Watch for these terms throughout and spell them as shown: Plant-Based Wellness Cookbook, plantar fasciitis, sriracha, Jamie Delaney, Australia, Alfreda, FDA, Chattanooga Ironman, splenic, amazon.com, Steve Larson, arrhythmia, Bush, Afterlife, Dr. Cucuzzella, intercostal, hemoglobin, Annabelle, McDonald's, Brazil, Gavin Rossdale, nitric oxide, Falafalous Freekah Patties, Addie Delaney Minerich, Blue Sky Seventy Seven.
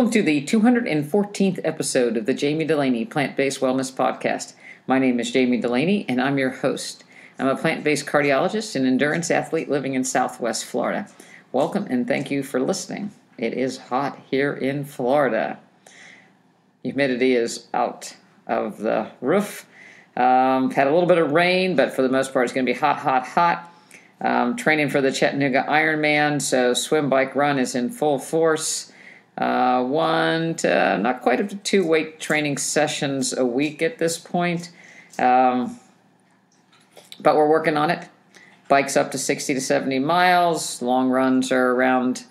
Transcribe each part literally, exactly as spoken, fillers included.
Welcome to the two hundred fourteenth episode of the Jamie Delaney Plant-Based Wellness Podcast. My name is Jamie Delaney, and I'm your host. I'm a plant-based cardiologist and endurance athlete living in Southwest Florida. Welcome, and thank you for listening. It is hot here in Florida. Humidity is out of the roof. Um, had a little bit of rain, but for the most part, it's going to be hot, hot, hot. Um, training for the Chattanooga Ironman, so swim, bike, run is in full force. Uh, one to uh, not quite up to two weight training sessions a week at this point, um, but we're working on it. Bikes up to sixty to seventy miles, long runs are around,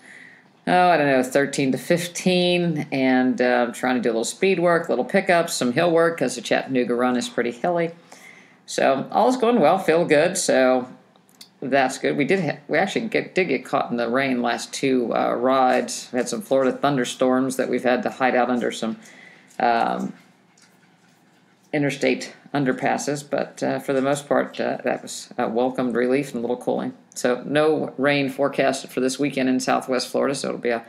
oh, I don't know, thirteen to fifteen, and uh, I'm trying to do a little speed work, little pickups, some hill work, because the Chattanooga run is pretty hilly. So all's going well, feel good, so that's good. We did. Ha- we actually get, did get caught in the rain last two uh, rides. We had some Florida thunderstorms that we've had to hide out under some um, interstate underpasses. But uh, for the most part, uh, that was a welcomed relief and a little cooling. So no rain forecasted for this weekend in Southwest Florida. So it'll be a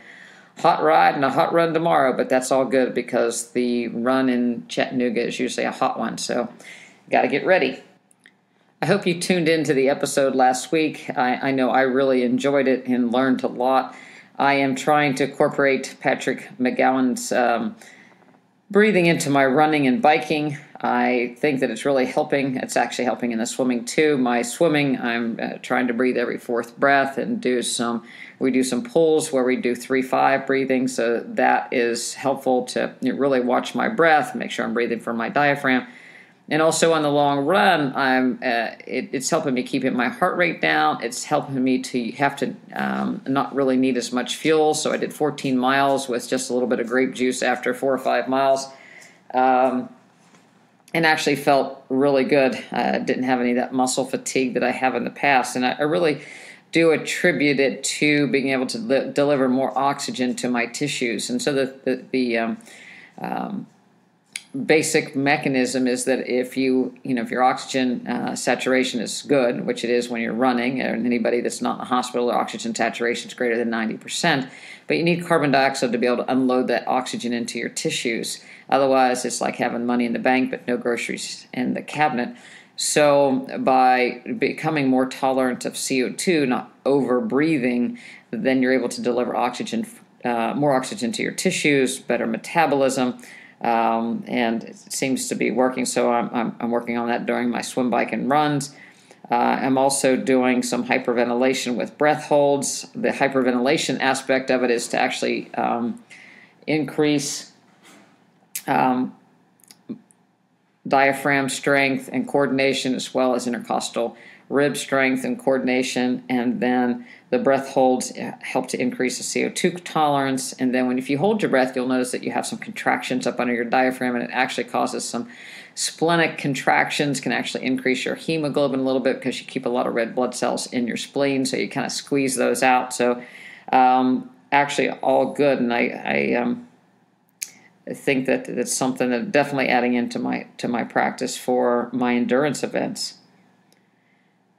hot ride and a hot run tomorrow. But that's all good because the run in Chattanooga is usually a hot one. So got to get ready. I hope you tuned into the episode last week. I, I know I really enjoyed it and learned a lot. I am trying to incorporate Patrick McGowan's um, breathing into my running and biking. I think that it's really helping. It's actually helping in the swimming too. My swimming, I'm uh, trying to breathe every fourth breath and do some, we do some pulls where we do three, five breathing. So that is helpful to really watch my breath, make sure I'm breathing from my diaphragm. And also on the long run, I'm uh, it, it's helping me keep my heart rate down. It's helping me to have to um, not really need as much fuel. So I did fourteen miles with just a little bit of grape juice after four or five miles um, and actually felt really good. I uh, didn't have any of that muscle fatigue that I have in the past. And I, I really do attribute it to being able to li- deliver more oxygen to my tissues. And so the, the, the um, um basic mechanism is that if you, you know, if your oxygen uh, saturation is good, which it is when you're running, and anybody that's not in the hospital, their oxygen saturation is greater than ninety percent, but you need carbon dioxide to be able to unload that oxygen into your tissues. Otherwise, it's like having money in the bank, but no groceries in the cabinet. So by becoming more tolerant of C O two, not over-breathing, then you're able to deliver oxygen, uh, more oxygen to your tissues, better metabolism, Um, and it seems to be working, so I'm, I'm, I'm working on that during my swim, bike, and runs. Uh, I'm also doing some hyperventilation with breath holds. The hyperventilation aspect of it is to actually um, increase um, diaphragm strength and coordination as well as intercostal rib strength and coordination, and then the breath holds help to increase the C O two tolerance. And then when if you hold your breath, you'll notice that you have some contractions up under your diaphragm, and it actually causes some splenic contractions, can actually increase your hemoglobin a little bit because you keep a lot of red blood cells in your spleen, so you kind of squeeze those out. So um, actually all good, and I, I um, I think that that's something that I'm definitely adding into my to my practice for my endurance events.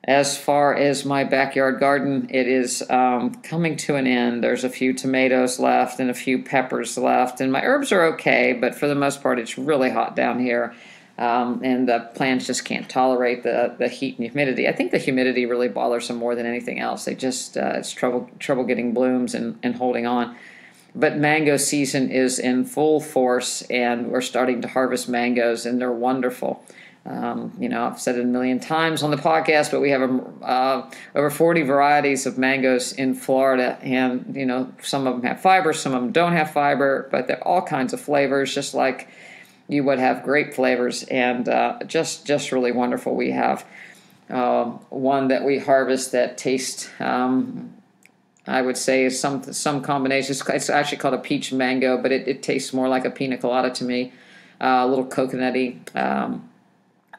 As far as my backyard garden, it is um, coming to an end. There's a few tomatoes left and a few peppers left, and my herbs are okay, but for the most part, it's really hot down here, um, and the plants just can't tolerate the, the heat and humidity. I think the humidity really bothers them more than anything else. They just uh, it's trouble trouble getting blooms and, and holding on. But mango season is in full force, and we're starting to harvest mangoes, and they're wonderful. Um, you know, I've said it a million times on the podcast, but we have uh, over forty varieties of mangoes in Florida, and, you know, some of them have fiber, some of them don't have fiber, but they're all kinds of flavors, just like you would have grape flavors, and uh, just, just really wonderful. We have uh, one that we harvest that tastes, um, I would say, is some, some combination. It's actually called a peach mango, but it, it tastes more like a pina colada to me, uh, a little coconutty. Um,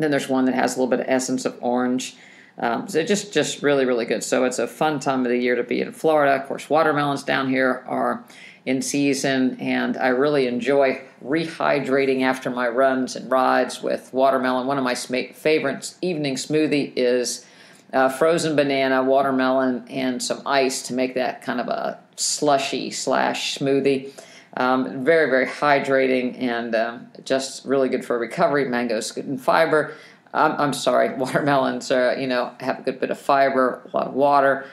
Then there's one that has a little bit of essence of orange. Um, so just, just really, really good. So it's a fun time of the year to be in Florida. Of course, watermelons down here are in season, and I really enjoy rehydrating after my runs and rides with watermelon. One of my favorite evening smoothie is uh, frozen banana, watermelon, and some ice to make that kind of a slushy slash smoothie. Um, very, very hydrating and uh, just really good for recovery. Mango's good in fiber. Um, I'm sorry, watermelons are, you know, have a good bit of fiber, a lot of water,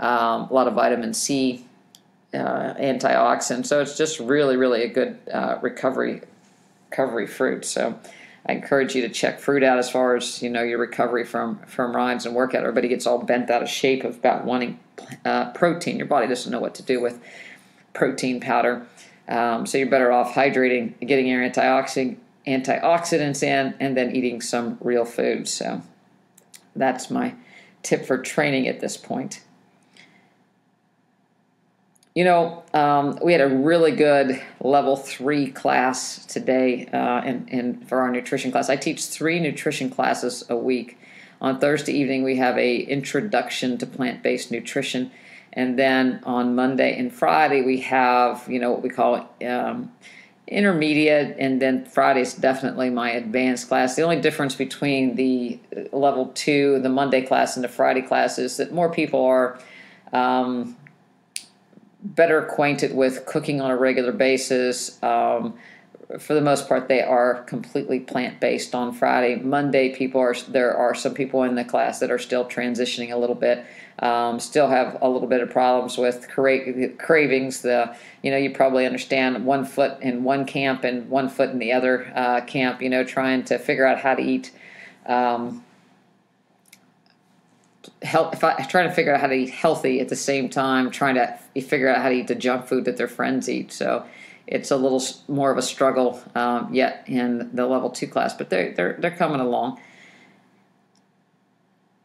um, a lot of vitamin C, uh, antioxidants. So it's just really, really a good uh, recovery recovery fruit. So I encourage you to check fruit out as far as, you know, your recovery from, from rides and workout. Everybody gets all bent out of shape about wanting uh, protein. Your body doesn't know what to do with protein powder. Um, so you're better off hydrating, getting your antioxidant, antioxidants in, and then eating some real food. So that's my tip for training at this point. You know, um, we had a really good level three class today uh, in, in, for our nutrition class. I teach three nutrition classes a week. On Thursday evening, we have a introduction to plant-based nutrition. And then on Monday and Friday, we have, you know, what we call um, intermediate. And then Friday is definitely my advanced class. The only difference between the level two, the Monday class, and the Friday class is that more people are um, better acquainted with cooking on a regular basis. Um, for the most part, they are completely plant-based on Friday. Monday, people are there are some people in the class that are still transitioning a little bit, um, still have a little bit of problems with cra cravings. The you know, you probably understand, one foot in one camp and one foot in the other uh, camp, you know, trying to figure out how to eat um, Help, if I, trying to figure out how to eat healthy at the same time, trying to figure out how to eat the junk food that their friends eat. So it's a little more of a struggle um, yet in the level two class, but they're, they're, they're coming along.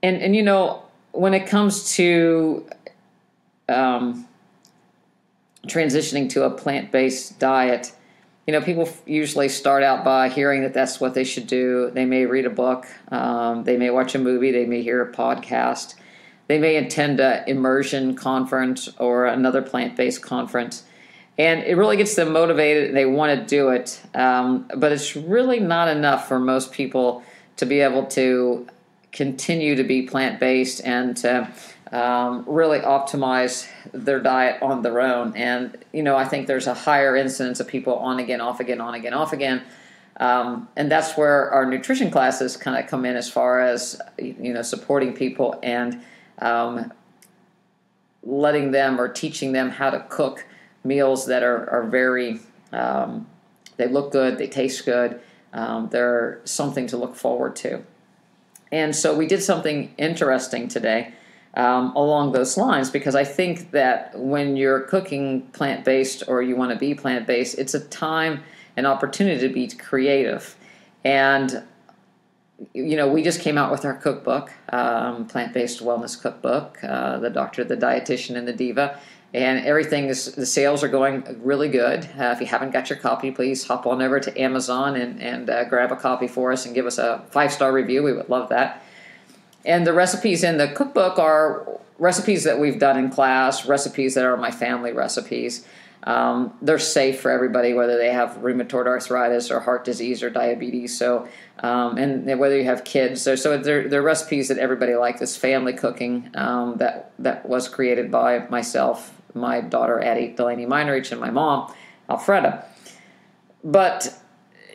And, and, you know, when it comes to um, transitioning to a plant-based diet, you know, people usually start out by hearing that that's what they should do. They may read a book. Um, they may watch a movie. They may hear a podcast. They may attend an immersion conference or another plant-based conference. And it really gets them motivated and they want to do it. Um, but it's really not enough for most people to be able to continue to be plant-based and to um, really optimize their diet on their own. And, you know, I think there's a higher incidence of people on again, off again, on again, off again. Um, and that's where our nutrition classes kind of come in as far as, you know, supporting people and um, letting them or teaching them how to cook meals that are, are very, um, they look good, they taste good, um, they're something to look forward to. And so we did something interesting today um, along those lines, because I think that when you're cooking plant-based or you want to be plant-based, it's a time and opportunity to be creative. And, you know, we just came out with our cookbook, um, Plant-Based Wellness Cookbook, uh, The Doctor, The Dietitian, and The Diva. And everything, is, the sales are going really good. Uh, if you haven't got your copy, please hop on over to Amazon and, and uh, grab a copy for us and give us a five-star review. We would love that. And the recipes in the cookbook are recipes that we've done in class, recipes that are my family recipes. Um, they're safe for everybody, whether they have rheumatoid arthritis or heart disease or diabetes. So, um, and whether you have kids, so, so they're, they're recipes that everybody likes. This family cooking um, that, that was created by myself, my daughter, Addie Delaney Minerich, and my mom, Alfreda. But,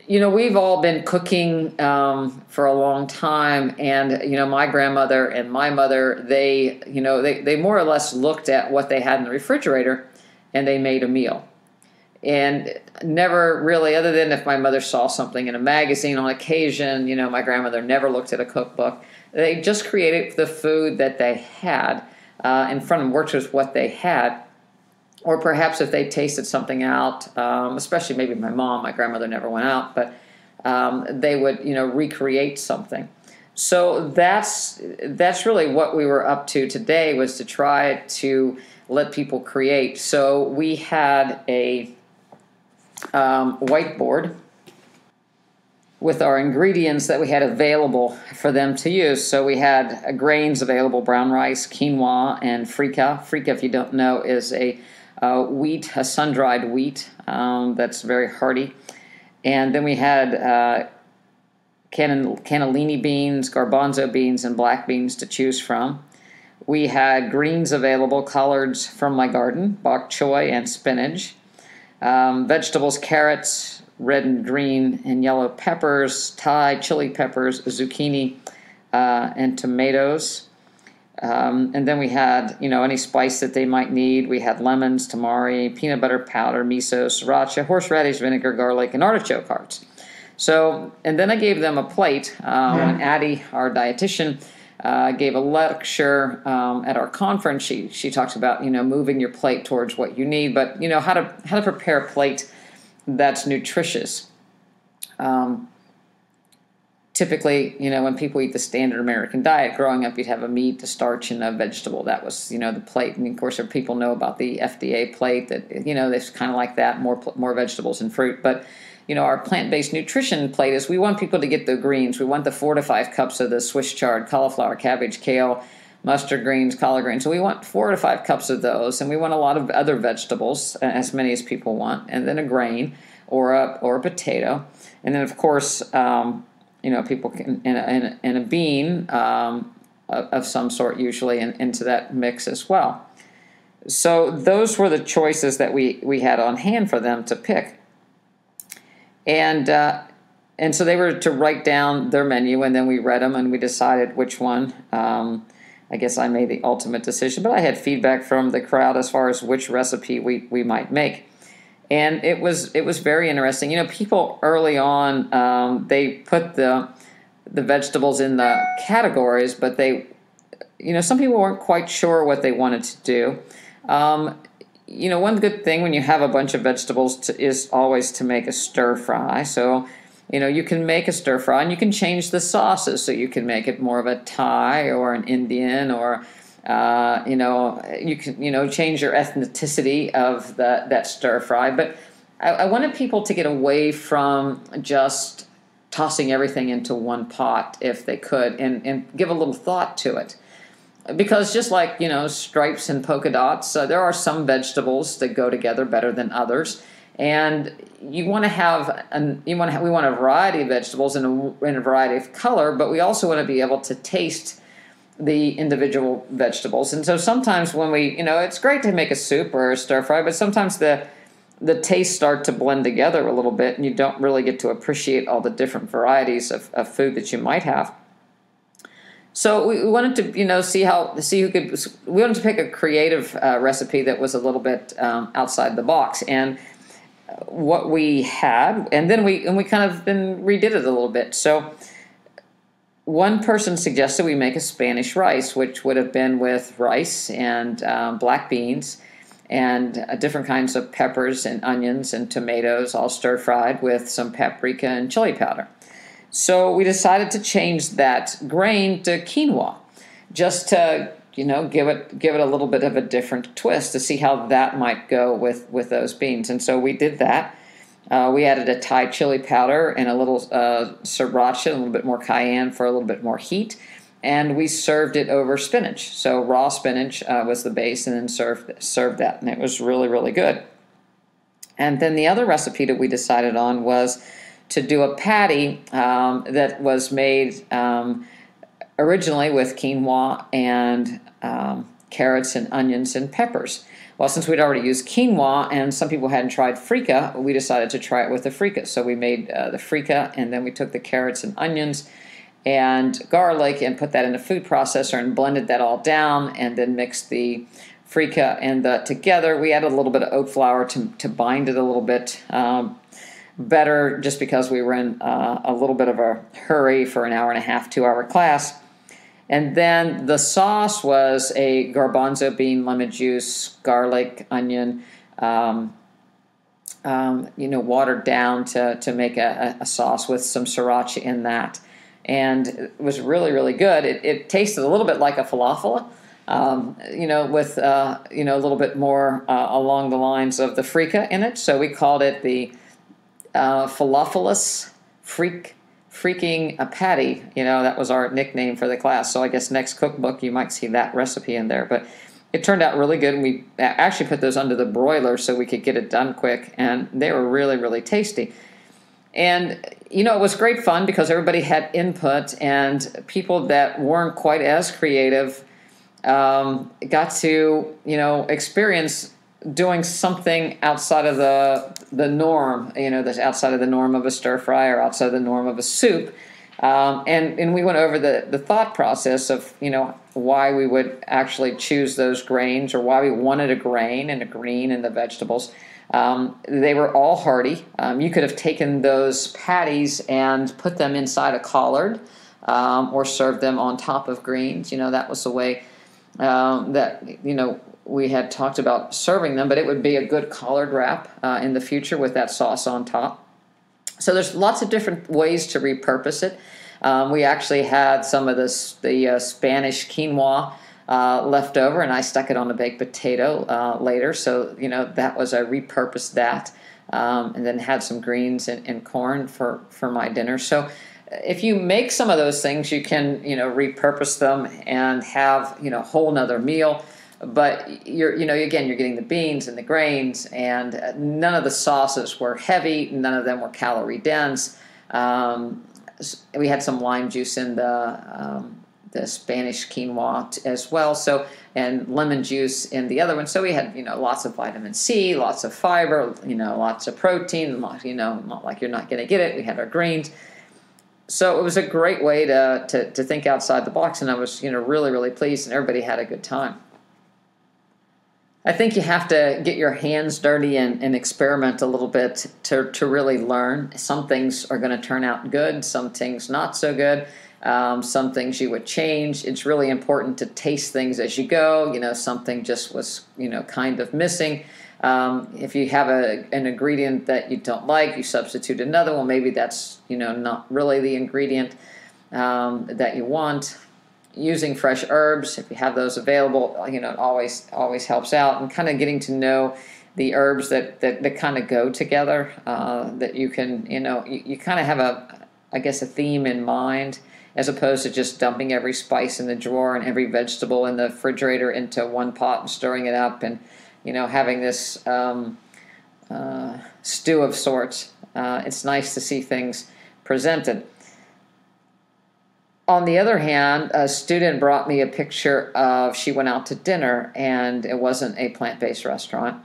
you know, we've all been cooking um, for a long time. And, you know, my grandmother and my mother, they, you know, they, they more or less looked at what they had in the refrigerator and they made a meal. And never really, other than if my mother saw something in a magazine on occasion, you know, my grandmother never looked at a cookbook. They just created the food that they had uh, in front of them, worked with what they had. Or perhaps if they tasted something out, um, especially maybe my mom, my grandmother never went out, but um, they would, you know, recreate something. So that's, that's really what we were up to today, was to try to let people create. So we had a um, whiteboard with our ingredients that we had available for them to use. So we had uh, grains available, brown rice, quinoa, and freekah. Freekah, if you don't know, is a Uh, wheat, a sun-dried wheat um, that's very hearty. And then we had uh, can cannellini beans, garbanzo beans, and black beans to choose from. We had greens available, collards from my garden, bok choy, and spinach. Um, vegetables, carrots, red and green and yellow peppers, Thai chili peppers, zucchini, uh, and tomatoes. Um, and then we had, you know, any spice that they might need. We had lemons, tamari, peanut butter powder, miso, sriracha, horseradish, vinegar, garlic, and artichoke hearts. So, and then I gave them a plate. Um, and Addie, our dietitian, uh, gave a lecture um, at our conference. She she talks about, you know, moving your plate towards what you need, but you know how to how to prepare a plate that's nutritious. Um, Typically, you know, when people eat the standard American diet, growing up you'd have a meat, a starch, and a vegetable. That was, you know, the plate. And, of course, people know about the F D A plate that, you know, it's kind of like that, more more vegetables and fruit. But, you know, our plant-based nutrition plate is we want people to get the greens. We want the four to five cups of the Swiss chard, cauliflower, cabbage, kale, mustard greens, collard greens. So we want four to five cups of those, and we want a lot of other vegetables, as many as people want, and then a grain or a, or a potato. And then, of course, um, you know, people can, and a, and a bean um, of some sort usually in, into that mix as well. So those were the choices that we, we had on hand for them to pick. And, uh, and so they were to write down their menu, and then we read them and we decided which one. Um, I guess I made the ultimate decision, but I had feedback from the crowd as far as which recipe we, we might make. And it was it was very interesting. You know, people early on, um, they put the the vegetables in the categories, but they, you know, some people weren't quite sure what they wanted to do. Um, you know, one good thing when you have a bunch of vegetables to, is always to make a stir fry. So, you know, you can make a stir fry and you can change the sauces. So you can make it more of a Thai or an Indian or Uh, you know, you can, you know, change your ethnicity of the, that stir fry. But I, I wanted people to get away from just tossing everything into one pot if they could, and, and give a little thought to it. Because just like, you know, stripes and polka dots, uh, there are some vegetables that go together better than others. And you want to have, an, you want to have, we want a variety of vegetables and a, and a variety of color, but we also want to be able to taste the individual vegetables. And so sometimes when we, you know, it's great to make a soup or a stir fry, but sometimes the the tastes start to blend together a little bit and you don't really get to appreciate all the different varieties of, of food that you might have. So we, we wanted to, you know, see how, see who could, we wanted to pick a creative uh, recipe that was a little bit um, outside the box. And what we had, and then we, and we kind of then redid it a little bit. So one person suggested we make a Spanish rice, which would have been with rice and um, black beans and uh, different kinds of peppers and onions and tomatoes, all stir-fried with some paprika and chili powder. So we decided to change that grain to quinoa, just to, you know, give it give it a little bit of a different twist to see how that might go with, with those beans. And so we did that. Uh, we added a Thai chili powder and a little uh, sriracha, a little bit more cayenne for a little bit more heat, and we served it over spinach. So raw spinach uh, was the base, and then served served that, and it was really, really good. And then the other recipe that we decided on was to do a patty um, that was made um, originally with quinoa and um, carrots and onions and peppers. Well, since we'd already used quinoa and some people hadn't tried freekah, we decided to try it with the freekah. So we made uh, the freekah, and then we took the carrots and onions and garlic and put that in a food processor and blended that all down, and then mixed the freekah and the together. We added a little bit of oat flour to, to bind it a little bit um, better, just because we were in uh, a little bit of a hurry for an hour and a half, two-hour class. And then the sauce was a garbanzo bean, lemon juice, garlic, onion, um, um, you know, watered down to, to make a, a sauce with some sriracha in that. And it was really, really good. It, it tasted a little bit like a falafel, um, you know, with, uh, you know, a little bit more uh, along the lines of the freekah in it. So we called it the uh, Falafalous Freekah Freaking a patty, you know, that was our nickname for the class. So I guess next cookbook you might see that recipe in there. But it turned out really good, and we actually put those under the broiler so we could get it done quick, and they were really, really tasty. And, you know, it was great fun because everybody had input, and people that weren't quite as creative um, got to, you know, experience doing something outside of the the norm, you know, that's outside of the norm of a stir fry or outside of the norm of a soup. Um, and, and we went over the, the thought process of, you know, why we would actually choose those grains or why we wanted a grain and a green and the vegetables. Um, they were all hearty. Um, you could have taken those patties and put them inside a collard um, or served them on top of greens. You know, that was the way um, that, you know, we had talked about serving them, but it would be a good collard wrap uh, in the future with that sauce on top. So there's lots of different ways to repurpose it. Um, we actually had some of this, the uh, Spanish quinoa uh, left over, and I stuck it on a baked potato uh, later. So, you know, that was, I repurposed that um, and then had some greens and, and corn for, for my dinner. So if you make some of those things, you can, you know, repurpose them and have, you know, a whole nother meal. But you're, you know, again, you're getting the beans and the grains, and none of the sauces were heavy. None of them were calorie dense. Um, we had some lime juice in the um, the Spanish quinoa as well. So, and lemon juice in the other one. So we had, you know, lots of vitamin C, lots of fiber, you know, lots of protein. You know, not like you're not going to get it. We had our greens. So it was a great way to to to think outside the box, and I was, you know, really really pleased, and everybody had a good time. I think you have to get your hands dirty and, and experiment a little bit to, to really learn. Some things are going to turn out good, some things not so good, um, some things you would change. It's really important to taste things as you go. You know, something just was, you know, kind of missing. Um, if you have a, an ingredient that you don't like, you substitute another one. Maybe that's, you know, not really the ingredient um, that you want. Using fresh herbs, if you have those available, you know, it always always helps out, and kind of getting to know the herbs that that, that kind of go together, uh, that you can, you know, you, you kind of have a, I guess, a theme in mind, as opposed to just dumping every spice in the drawer and every vegetable in the refrigerator into one pot and stirring it up and, you know, having this um, uh, stew of sorts. Uh, it's nice to see things presented. On the other hand, a student brought me a picture of, she went out to dinner, and it wasn't a plant-based restaurant,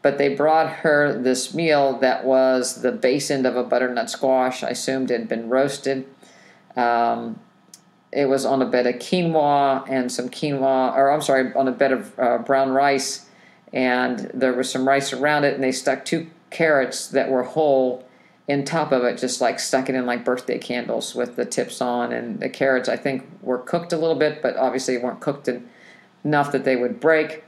but they brought her this meal that was the base end of a butternut squash. I assumed it had been roasted. Um, it was on a bed of quinoa and some quinoa, or I'm sorry, on a bed of uh, brown rice, and there was some rice around it, and they stuck two carrots that were whole in top of it, just like stuck it in like birthday candles with the tips on, and the carrots I think were cooked a little bit, but obviously weren't cooked enough that they would break,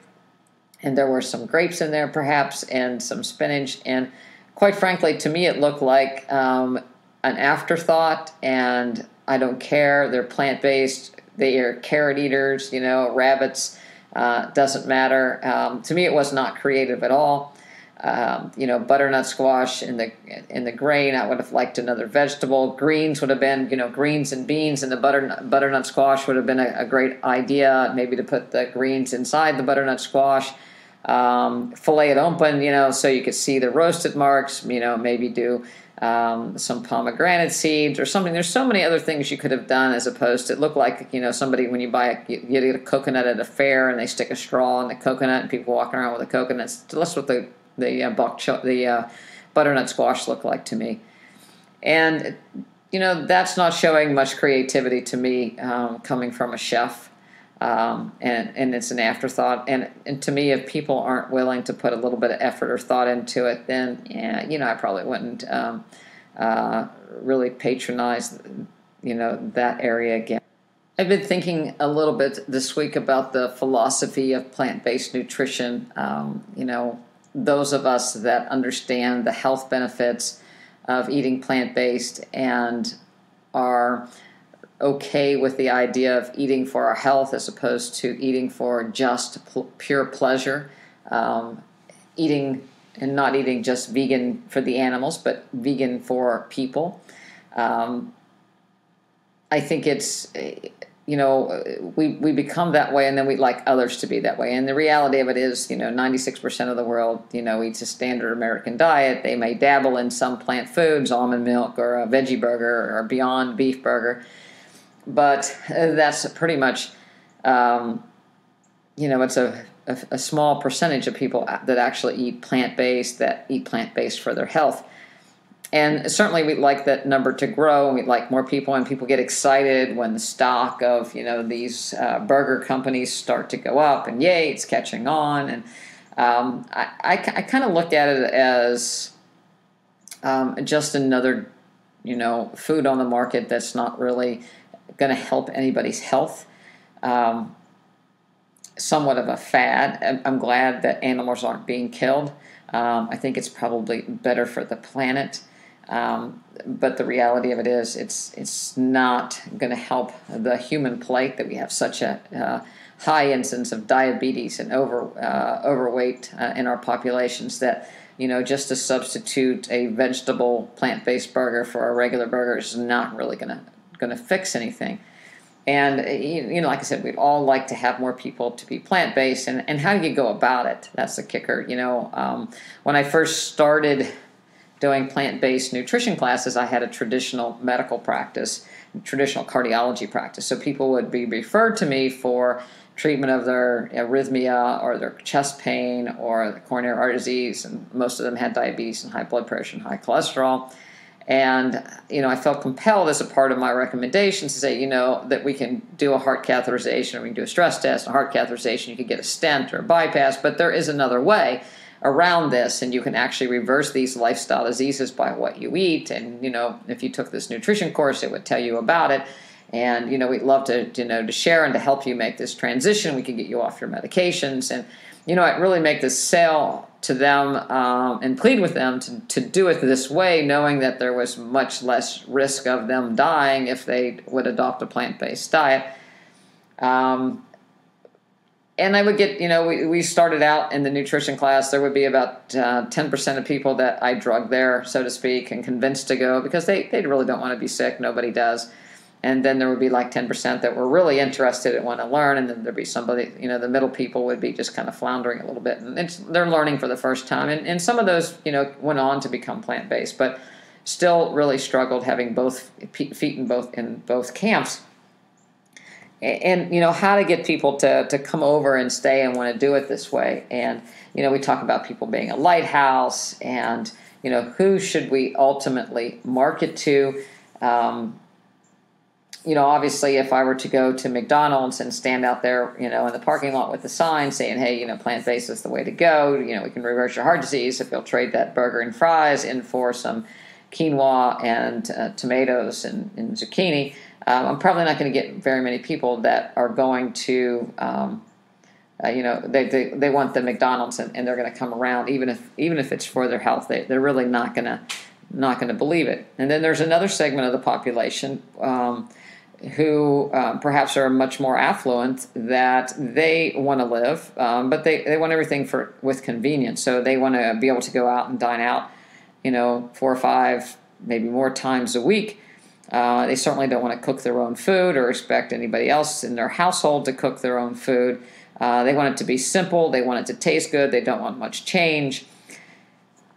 and there were some grapes in there perhaps, and some spinach, and quite frankly to me it looked like um, an afterthought, and I don't care, they're plant-based, they are carrot eaters, you know, rabbits, uh, doesn't matter. Um, to me it was not creative at all. Um, you know, butternut squash in the in the grain. I would have liked another vegetable. Greens would have been, you know, greens and beans, and the butternut, butternut squash would have been a, a great idea, maybe to put the greens inside the butternut squash, um, fillet it open, you know, so you could see the roasted marks, you know, maybe do um, some pomegranate seeds or something. There's so many other things you could have done, as opposed to, it looked like, you know, somebody, when you buy a, you get a coconut at a fair and they stick a straw in the coconut and people walking around with the coconuts. That's what the the uh, bok choy, the uh, butternut squash looked like to me. And, you know, that's not showing much creativity to me, um, coming from a chef. Um, and, and it's an afterthought. And, and to me, if people aren't willing to put a little bit of effort or thought into it, then, yeah, you know, I probably wouldn't um, uh, really patronize, you know, that area again. I've been thinking a little bit this week about the philosophy of plant-based nutrition, um, you know, those of us that understand the health benefits of eating plant-based and are okay with the idea of eating for our health as opposed to eating for just pure pleasure, um, eating and not eating just vegan for the animals, but vegan for people. Um, I think it's, you know, we, we become that way, and then we'd like others to be that way. And the reality of it is, you know, ninety-six percent of the world, you know, eats a standard American diet. They may dabble in some plant foods, almond milk or a veggie burger or a Beyond Beef burger. But that's pretty much, um, you know, it's a a, a small percentage of people that actually eat plant-based, that eat plant-based for their health. And certainly we'd like that number to grow, and we'd like more people, and people get excited when the stock of, you know, these uh, burger companies start to go up, and yay, it's catching on. And um, I, I, I kind of look at it as um, just another, you know, food on the market that's not really going to help anybody's health. Um, somewhat of a fad. I'm glad that animals aren't being killed. Um, I think it's probably better for the planet. Um, but the reality of it is it's it's not going to help the human plight that we have such a uh, high incidence of diabetes and over uh, overweight uh, in our populations that, you know, just to substitute a vegetable plant-based burger for a regular burger is not really going to going to fix anything. And, you know, like I said, we'd all like to have more people to be plant-based. And, and how do you go about it? That's the kicker. You know, um, when I first started doing plant-based nutrition classes, I had a traditional medical practice, traditional cardiology practice. So people would be referred to me for treatment of their arrhythmia or their chest pain or the coronary artery disease. And most of them had diabetes and high blood pressure and high cholesterol. And, you know, I felt compelled as a part of my recommendations to say, you know, that we can do a heart catheterization, or we can do a stress test, a heart catheterization, you can get a stent or a bypass, but there is another way around this, and you can actually reverse these lifestyle diseases by what you eat. And, you know, if you took this nutrition course, it would tell you about it. And, you know, we'd love to, you know, to share and to help you make this transition. We can get you off your medications. And, you know, I'd really make this sale to them um, and plead with them to, to do it this way, knowing that there was much less risk of them dying if they would adopt a plant-based diet. Um, and I would get, you know, we, we started out in the nutrition class. There would be about uh, ten percent of people that I drug there, so to speak, and convinced to go because they, they really don't want to be sick. Nobody does. And then there would be like ten percent that were really interested and want to learn. And then there'd be somebody, you know, the middle people would be just kind of floundering a little bit. And it's, they're learning for the first time. And, and some of those, you know, went on to become plant-based, but still really struggled having both feet in both, in both camps. And, you know, how to get people to, to come over and stay and want to do it this way. And, you know, we talk about people being a lighthouse and, you know, who should we ultimately market to? Um, You know, obviously, if I were to go to McDonald's and stand out there, you know, in the parking lot with a sign saying, hey, you know, plant-based is the way to go. You know, we can reverse your heart disease if you'll trade that burger and fries in for some quinoa and uh, tomatoes and, and zucchini. Um, I'm probably not going to get very many people that are going to, um, uh, you know, they, they they want the McDonald's and, and they're going to come around, even if even if it's for their health. They, they're really not going to not going to believe it. And then there's another segment of the population um who uh, perhaps are much more affluent, that they want to live, um, but they, they want everything for with convenience. So they want to be able to go out and dine out, you know, four or five, maybe more times a week. Uh, they certainly don't want to cook their own food or expect anybody else in their household to cook their own food. Uh, they want it to be simple. They want it to taste good. They don't want much change.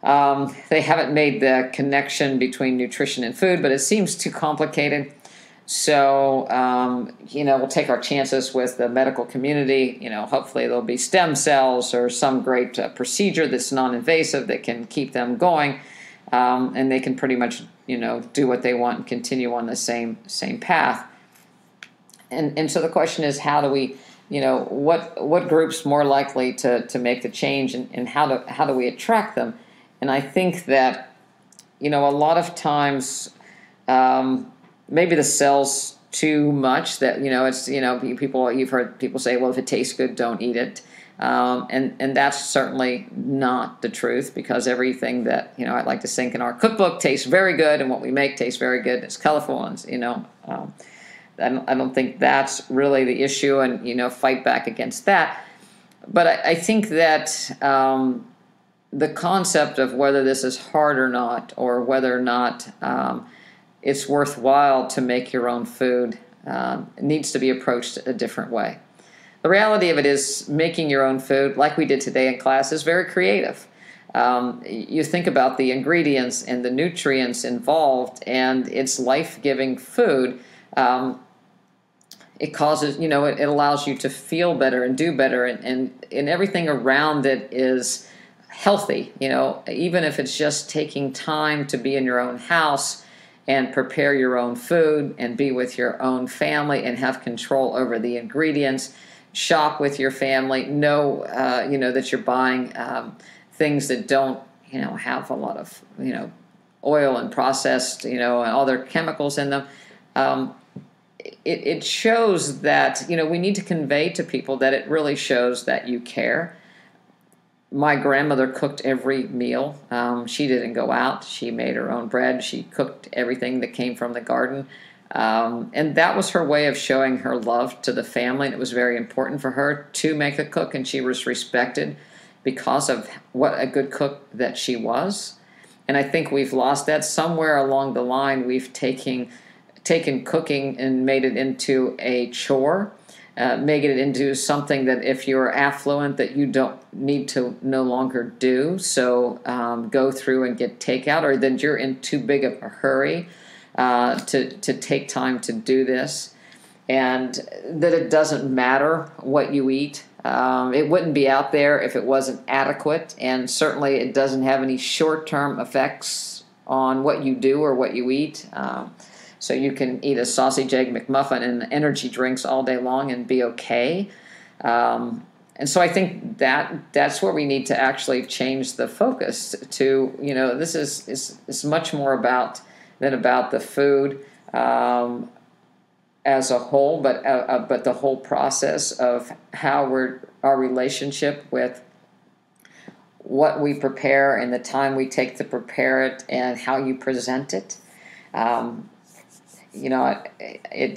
Um, they haven't made the connection between nutrition and food, but it seems too complicated. So, um, you know, we'll take our chances with the medical community. You know, hopefully there'll be stem cells or some great uh, procedure that's non-invasive that can keep them going. Um, and they can pretty much, you know, do what they want and continue on the same same path. And and so the question is, how do we, you know, what what group's more likely to, to make the change, and, and how do, how do we attract them? And I think that, you know, a lot of times... Um, maybe the sells too much that, you know, it's, you know, people, you've heard people say, well, if it tastes good, don't eat it. Um, and, and that's certainly not the truth, because everything that, you know, I'd like to think in our cookbook tastes very good, and what we make tastes very good. It's colorful. And, you know, um, I, don't, I don't think that's really the issue, and, you know, fight back against that. But I, I think that, um, the concept of whether this is hard or not, or whether or not, um, it's worthwhile to make your own food, um, it needs to be approached a different way. The reality of it is making your own food, like we did today in class, is very creative. Um, you think about the ingredients and the nutrients involved, and it's life-giving food. Um, it causes, you know, it, it allows you to feel better and do better, and, and, and everything around it is healthy, you know, even if it's just taking time to be in your own house and prepare your own food and be with your own family and have control over the ingredients, shop with your family, know, uh, you know, that you're buying um, things that don't, you know, have a lot of, you know, oil and processed, you know, and all their chemicals in them. Um, It, it shows that, you know, we need to convey to people that it really shows that you care. My grandmother cooked every meal. Um, she didn't go out. She made her own bread. She cooked everything that came from the garden. Um, and that was her way of showing her love to the family. And it was very important for her to make a cook, and she was respected because of what a good cook that she was. And I think we've lost that somewhere along the line. We've taken... taken cooking and made it into a chore, uh, make it into something that if you're affluent that you don't need to no longer do, so um, go through and get takeout, or that you're in too big of a hurry uh, to, to take time to do this, and that it doesn't matter what you eat. Um, it wouldn't be out there if it wasn't adequate, and certainly it doesn't have any short-term effects on what you do or what you eat. Um, So you can eat a sausage, egg, McMuffin, and energy drinks all day long and be okay. Um, and so I think that that's where we need to actually change the focus to, you know, this is, is, is much more about than about the food um, as a whole, but, uh, but the whole process of how we're, our relationship with what we prepare and the time we take to prepare it and how you present it. Um, You know, it, it,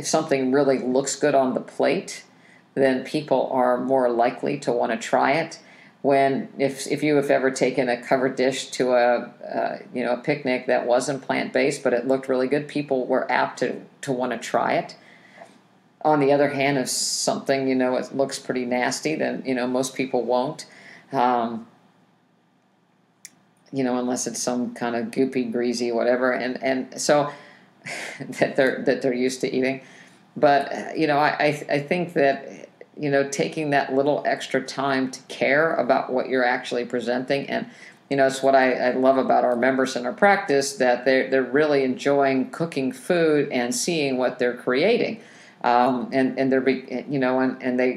if something really looks good on the plate, then people are more likely to want to try it. When if if you have ever taken a covered dish to a uh, you know a picnic that wasn't plant-based but it looked really good, people were apt to to want to try it. On the other hand, if something you know it looks pretty nasty, then you know most people won't. Um, you know, unless it's some kind of goopy, greasy, whatever, and and so. that they're that they're used to eating. But you know, I I think that you know taking that little extra time to care about what you're actually presenting, and you know it's what I, I love about our members in our practice, that they're they're really enjoying cooking food and seeing what they're creating, um, and and they're be, you know and and they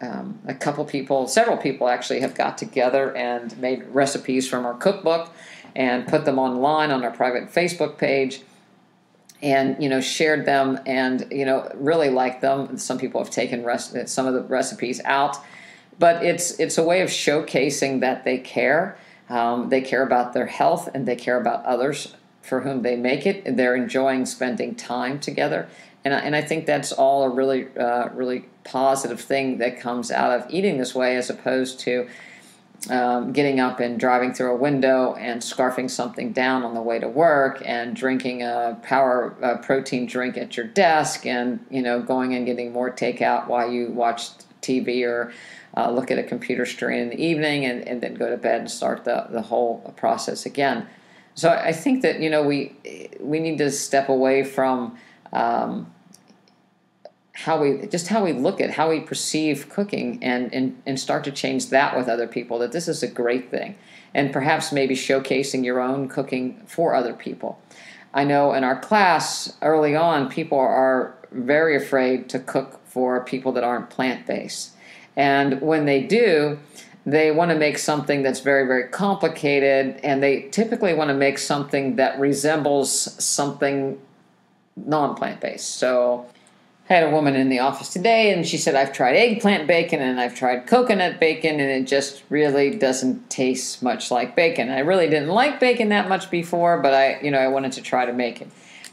um, a couple people, several people actually have got together and made recipes from our cookbook and put them online on our private Facebook page. And, you know, shared them and, you know, really liked them. Some people have taken rest, some of the recipes out. But it's it's a way of showcasing that they care. Um, they care about their health and they care about others for whom they make it. And they're enjoying spending time together. And I, and I think that's all a really, uh, really positive thing that comes out of eating this way, as opposed to Um, getting up and driving through a window and scarfing something down on the way to work and drinking a power a protein drink at your desk and, you know, going and getting more takeout while you watch T V or uh, look at a computer screen in the evening and, and then go to bed and start the, the whole process again. So I think that, you know, we, we need to step away from um, how we just how we look at how we perceive cooking and, and and start to change that with other people, that this is a great thing, and perhaps maybe showcasing your own cooking for other people. I know in our class early on, people are very afraid to cook for people that aren't plant-based, and when they do, they want to make something that's very, very complicated, and they typically want to make something that resembles something non-plant-based. So I had a woman in the office today, and she said, I've tried eggplant bacon and I've tried coconut bacon, and it just really doesn't taste much like bacon. I really didn't like bacon that much before, but I, you know, I wanted to try to make it.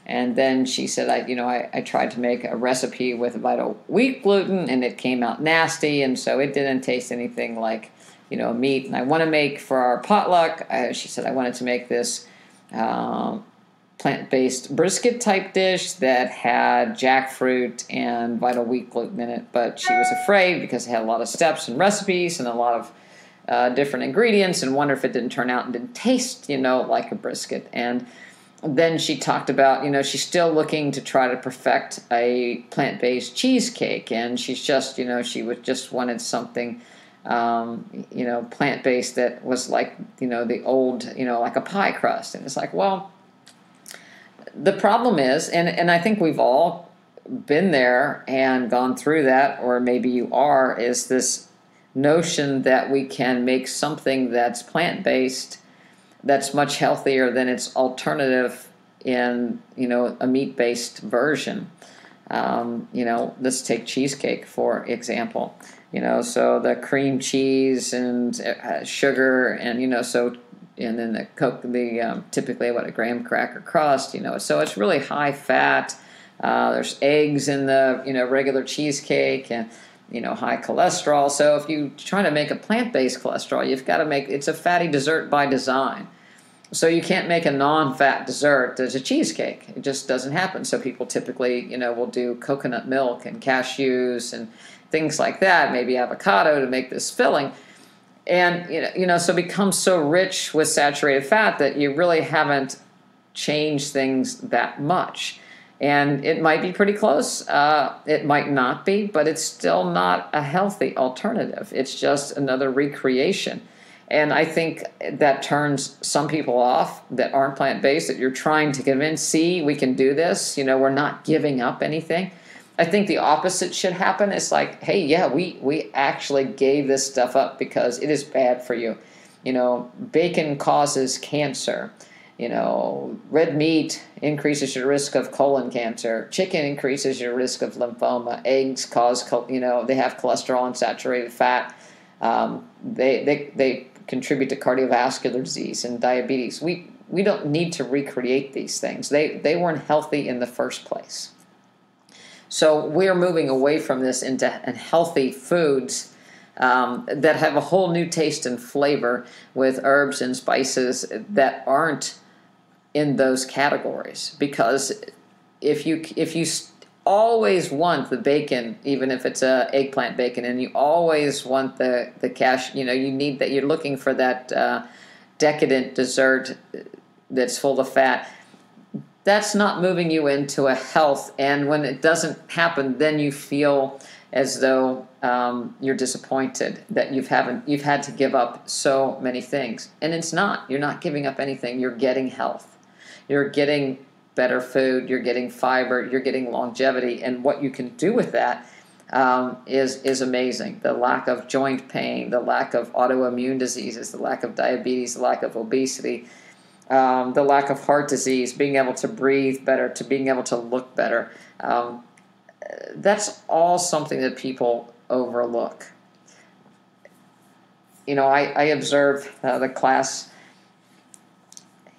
And then she said, I, you know, I, I tried to make a recipe with vital wheat gluten, and it came out nasty, and so it didn't taste anything like, you know, meat. And I want to make for our potluck, I, she said, I wanted to make this um, plant-based brisket type dish that had jackfruit and vital wheat gluten in it, but she was afraid because it had a lot of steps and recipes and a lot of uh, different ingredients, and wonder if it didn't turn out and didn't taste, you know, like a brisket. And then she talked about, you know, she's still looking to try to perfect a plant-based cheesecake, and she's just, you know, she would just wanted something, um, you know, plant-based that was like, you know, the old, you know, like a pie crust. And it's like, well, the problem is, and, and I think we've all been there and gone through that, or maybe you are, is this notion that we can make something that's plant-based that's much healthier than its alternative in, you know, a meat-based version. Um, you know, let's take cheesecake, for example. You know, so the cream cheese and uh, sugar and, you know, so, and then the Coke, the um, typically what, a graham cracker crust, you know, so it's really high fat. Uh, there's eggs in the, you know, regular cheesecake, and, you know, high cholesterol. So if you're trying to make a plant-based cholesterol, you've got to make, it's a fatty dessert by design. So you can't make a non-fat dessert as a cheesecake. It just doesn't happen. So people typically, you know, will do coconut milk and cashews and things like that, maybe avocado to make this filling. And, you know, you know, so it becomes so rich with saturated fat that you really haven't changed things that much. And it might be pretty close. Uh, it might not be, but it's still not a healthy alternative. It's just another recreation. And I think that turns some people off that aren't plant-based, that you're trying to convince, see, we can do this. You know, we're not giving up anything. I think the opposite should happen. It's like, hey, yeah, we, we actually gave this stuff up because it is bad for you. You know, bacon causes cancer. You know, red meat increases your risk of colon cancer. Chicken increases your risk of lymphoma. Eggs cause, you know, they have cholesterol and saturated fat. Um, they, they, they contribute to cardiovascular disease and diabetes. We, we don't need to recreate these things. They, they weren't healthy in the first place. So we're moving away from this into healthy foods Um, that have a whole new taste and flavor with herbs and spices that aren't in those categories. Because if you if you always want the bacon, even if it's a eggplant bacon, and you always want the the cash, you know, you need that. You're looking for that uh, decadent dessert that's full of fat. That's not moving you into a health. And when it doesn't happen, then you feel as though um, you're disappointed that you've haven't you've had to give up so many things. And it's not. You're not giving up anything. You're getting health. You're getting better food. You're getting fiber. You're getting longevity. And what you can do with that um, is, is amazing. The lack of joint pain, the lack of autoimmune diseases, the lack of diabetes, the lack of obesity, um, the lack of heart disease, being able to breathe better, to being able to look better. Um, That's all something that people overlook. You know, I, I observe uh, the class,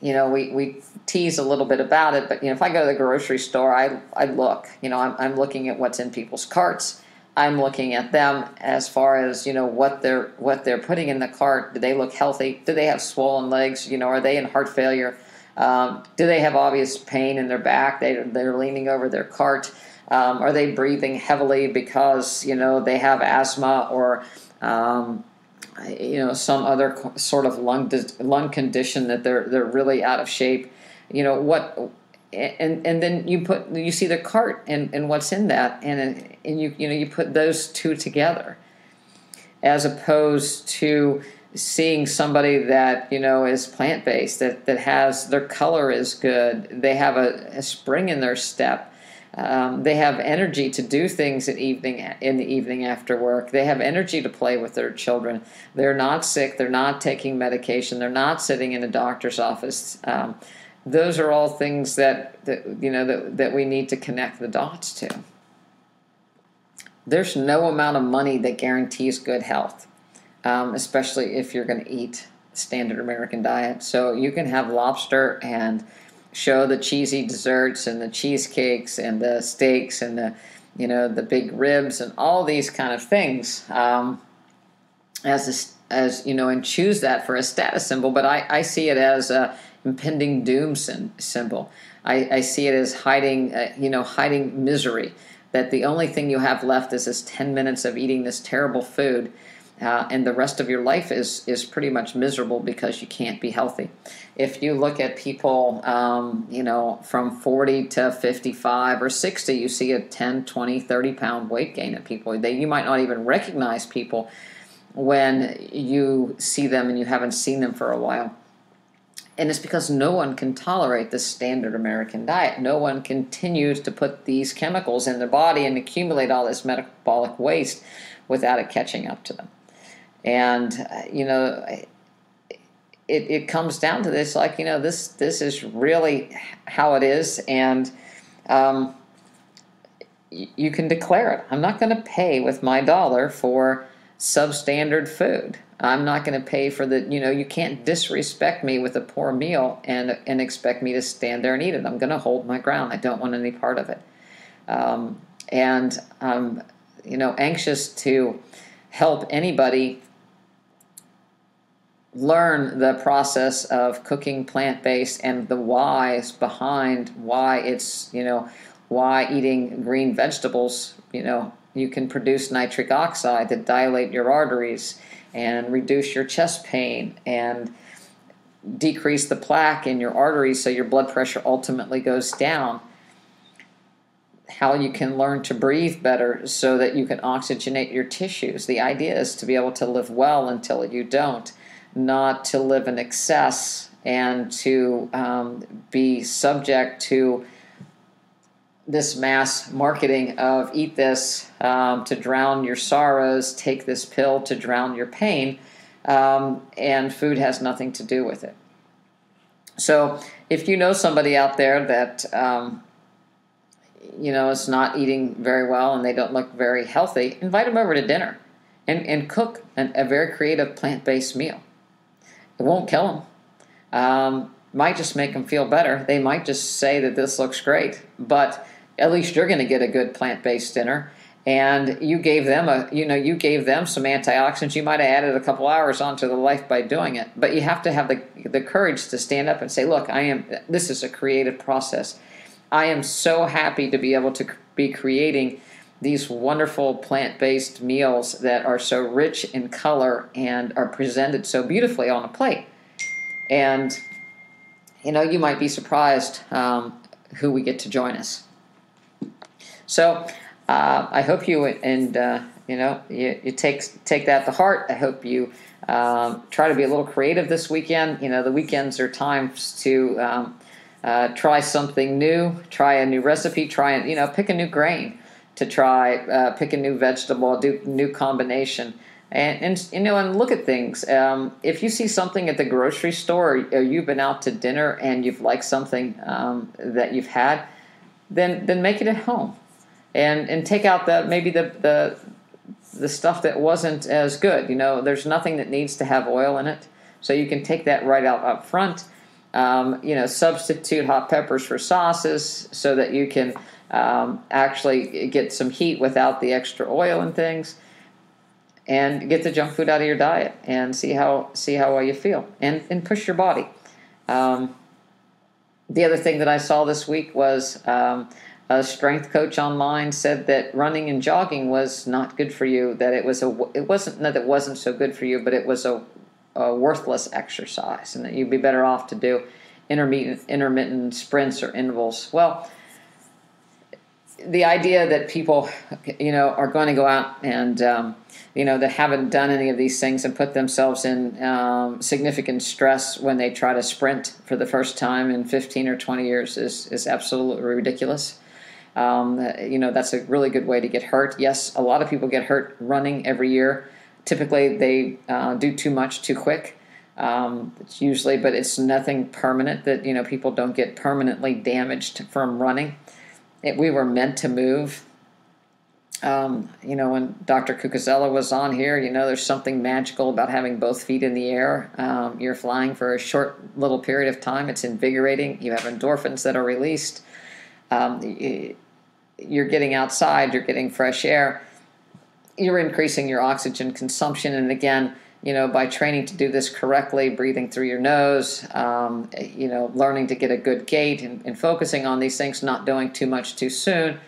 you know, we, we tease a little bit about it, but, you know, if I go to the grocery store, I, I look, you know, I'm, I'm looking at what's in people's carts. I'm looking at them as far as, you know, what they're, what they're putting in the cart. Do they look healthy? Do they have swollen legs? You know, are they in heart failure? Um, do they have obvious pain in their back? They, they're leaning over their cart. Um, are they breathing heavily because, you know, they have asthma or, um, you know, some other sort of lung lung condition that they're they're really out of shape? You know what? And and then you put you see the cart and, and what's in that, and and you you know you put those two together, as opposed to seeing somebody that, you know, is plant-based, that that has, their color is good, they have a, a spring in their step. Um, they have energy to do things in evening in the evening after work. They have energy to play with their children. They're not sick. They're not taking medication. They're not sitting in a doctor's office. Um, those are all things that, that you know that, that we need to connect the dots to. There's no amount of money that guarantees good health, um, especially if you're going to eat standard American diet. So you can have lobster and show the cheesy desserts and the cheesecakes and the steaks and the, you know, the big ribs and all these kind of things, um, as a, as you know, and choose that for a status symbol. But I, I see it as a impending doom symbol. I, I see it as hiding, uh, you know, hiding misery. That the only thing you have left is this ten minutes of eating this terrible food, uh, and the rest of your life is is pretty much miserable because you can't be healthy. If you look at people, um, you know, from forty to fifty-five or sixty, you see a ten, twenty, thirty pound weight gain of people. They, you might not even recognize people when you see them and you haven't seen them for a while. And it's because no one can tolerate this standard American diet. No one continues to put these chemicals in their body and accumulate all this metabolic waste without it catching up to them. And, uh, you know, it, it comes down to this, like, you know, this, this is really how it is. And um, you can declare it. I'm not going to pay with my dollar for substandard food. I'm not going to pay for the, you know, you can't disrespect me with a poor meal and and expect me to stand there and eat it. I'm going to hold my ground. I don't want any part of it. Um, and I'm, you know, anxious to help anybody learn the process of cooking plant-based and the whys behind why it's, you know, why eating green vegetables, you know, you can produce nitric oxide that dilate your arteries and reduce your chest pain and decrease the plaque in your arteries so your blood pressure ultimately goes down. How you can learn to breathe better so that you can oxygenate your tissues. The idea is to be able to live well until you don't, not to live in excess and to um, be subject to this mass marketing of eat this um, to drown your sorrows, take this pill to drown your pain, um, and food has nothing to do with it. So if you know somebody out there that, um, you know, is not eating very well and they don't look very healthy, invite them over to dinner and, and cook an, a very creative plant-based meal. It won't kill them. Um, might just make them feel better. They might just say that this looks great, but at least you're going to get a good plant-based dinner, and you gave them a, you know, you gave them some antioxidants. You might have added a couple hours onto their life by doing it, but you have to have the the courage to stand up and say, "Look, I am. This is a creative process. I am so happy to be able to be creating these wonderful plant-based meals that are so rich in color and are presented so beautifully on a plate." And you know, you might be surprised um, who we get to join us. So uh, I hope you and uh, you know you, you take take that to heart. I hope you um, try to be a little creative this weekend. You know, the weekends are times to um, uh, try something new, try a new recipe, try and you know pick a new grain to try, uh, pick a new vegetable, do new combination. And, and, you know, and look at things. Um, if you see something at the grocery store or you've been out to dinner and you've liked something um, that you've had, then then make it at home. And and take out the, maybe the, the, the stuff that wasn't as good. You know, there's nothing that needs to have oil in it. So you can take that right out up front. Um, you know, substitute hot peppers for sauces so that you can um, actually get some heat without the extra oil and things. And get the junk food out of your diet and see how see how well you feel and, and push your body. Um, the other thing that I saw this week was um, a strength coach online said that running and jogging was not good for you, that it was a it wasn't that it wasn't so good for you, but it was a, a worthless exercise and that you'd be better off to do intermittent intermittent sprints or intervals. Well, the idea that people, you know, are going to go out and, um, you know, that haven't done any of these things and put themselves in um, significant stress when they try to sprint for the first time in fifteen or twenty years is, is absolutely ridiculous. Um, you know, that's a really good way to get hurt. Yes, a lot of people get hurt running every year. Typically, they uh, do too much too quick. Um, it's usually, but it's nothing permanent that, you know, people don't get permanently damaged from running. It, we were meant to move. Um, you know, when Doctor Cucuzzella was on here, you know, there's something magical about having both feet in the air. Um, you're flying for a short little period of time. It's invigorating. You have endorphins that are released. Um, you're getting outside. You're getting fresh air. You're increasing your oxygen consumption. And again, you know, by training to do this correctly, breathing through your nose, um, you know, learning to get a good gait and, and focusing on these things, not doing too much too soon,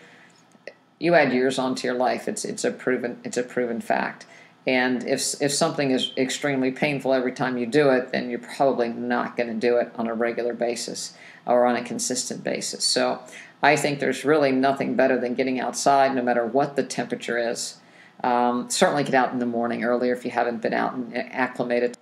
you add years onto your life. It's it's a proven it's a proven fact. And if, if something is extremely painful every time you do it, then you're probably not going to do it on a regular basis or on a consistent basis. So I think there's really nothing better than getting outside no matter what the temperature is. Um, certainly get out in the morning earlier if you haven't been out and acclimated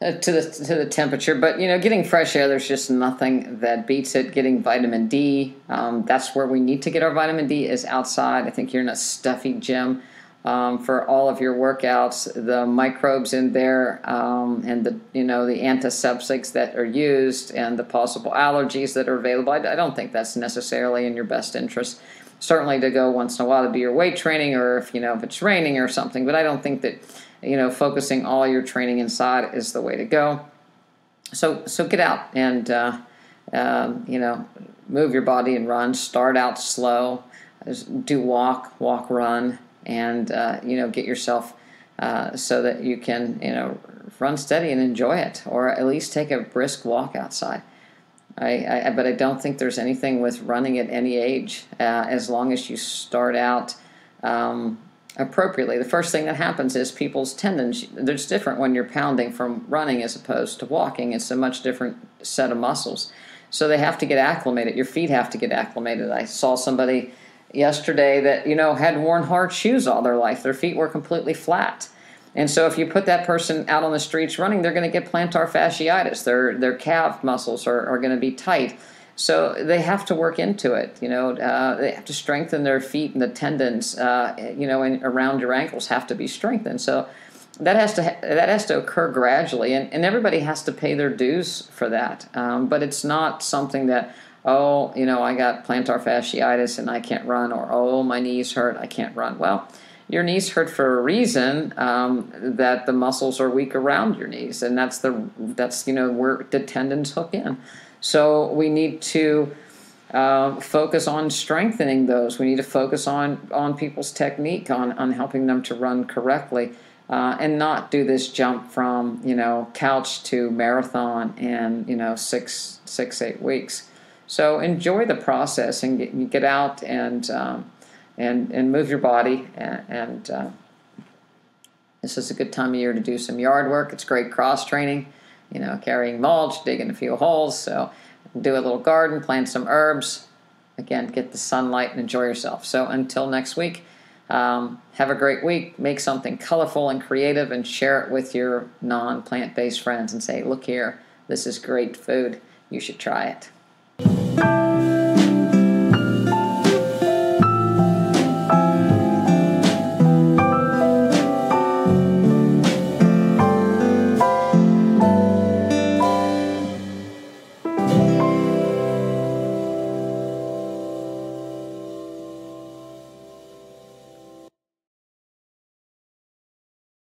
to the, to the temperature. But, you know, getting fresh air, there's just nothing that beats it. Getting vitamin D, um, that's where we need to get our vitamin D, is outside. I think you're in a stuffy gym. Um, for all of your workouts, the microbes in there, um, and the you know the antiseptics that are used, and the possible allergies that are available, I, I don't think that's necessarily in your best interest. Certainly to go once in a while to be your weight training, or if you know if it's raining or something. But I don't think that you know focusing all your training inside is the way to go. So so get out and uh, um, you know move your body and run. Start out slow. Just do walk, walk, run. And, uh, you know, get yourself uh, so that you can, you know, run steady and enjoy it, or at least take a brisk walk outside. I, I, but I don't think there's anything with running at any age, uh, as long as you start out um, appropriately. The first thing that happens is people's tendons, it's different when you're pounding from running as opposed to walking. It's a much different set of muscles. So they have to get acclimated. Your feet have to get acclimated. I saw somebody yesterday that you know had worn hard shoes all their life. Their feet were completely flat, and so if you put that person out on the streets running, they're going to get plantar fasciitis. Their their calf muscles are, are going to be tight, so they have to work into it. You know, uh, they have to strengthen their feet, and the tendons, uh, you know, and around your ankles have to be strengthened. So that has to ha that has to occur gradually, and and everybody has to pay their dues for that. Um, but it's not something that, oh, you know, I got plantar fasciitis and I can't run, or, oh, my knees hurt, I can't run. Well, your knees hurt for a reason, um, that the muscles are weak around your knees, and that's, the, that's you know, where the tendons hook in. So we need to uh, focus on strengthening those. We need to focus on, on people's technique, on, on helping them to run correctly, uh, and not do this jump from, you know, couch to marathon in, you know, six, six, eight weeks. So enjoy the process and get, get out and, um, and, and move your body. And, and uh, this is a good time of year to do some yard work. It's great cross training, you know, carrying mulch, digging a few holes. So do a little garden, plant some herbs. Again, get the sunlight and enjoy yourself. So until next week, um, have a great week. Make something colorful and creative and share it with your non-plant-based friends and say, look here, this is great food. You should try it.